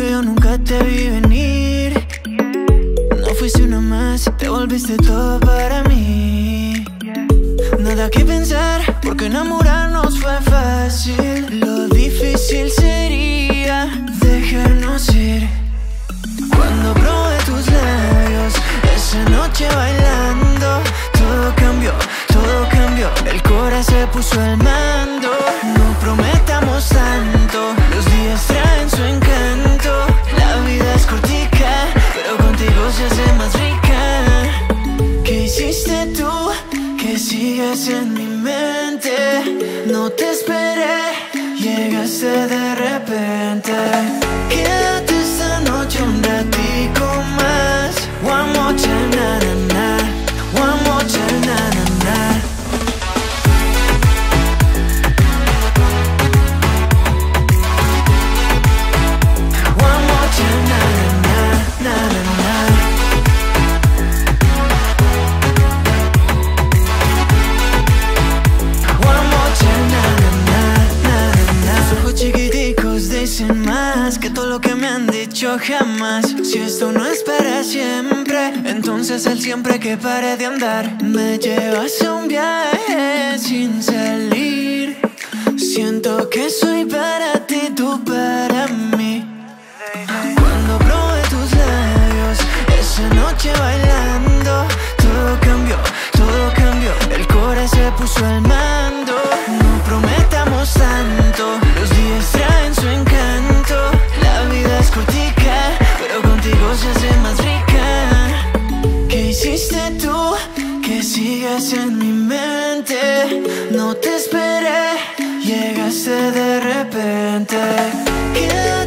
que yo nunca te vi venir. No fuiste una más y te volviste todo para mí. Nada que pensar, porque enamorarnos fue fácil. Lo difícil sería dejarnos ir. Cuando probé tus labios, esa noche bailando, todo cambió, todo cambió. El corazón se puso al mando. No prometamos tanto, los días traen su encanto. La vida es cortica, pero contigo se hace más rica. ¿Qué hiciste tú? Que sigues en mi mente. No te esperé, llegaste de repente. Quédate esta noche un ratico más. One more time, na, na, na. One more time, na, na, na. Jamás, si esto no es para siempre, entonces el siempre que pare de andar. Me llevas a un viaje sin salir. Siento que soy para ti, tú para mí. Cuando probé tus labios, esa noche bailando, todo cambió, todo cambió. El corazón se puso al mando. No prometamos tanto, los días traen su encanto. La vida es cortica, contigo se hace más rica. ¿Qué hiciste tú? Que sigues en mi mente. No te esperé, llegaste de repente. ¿Qué?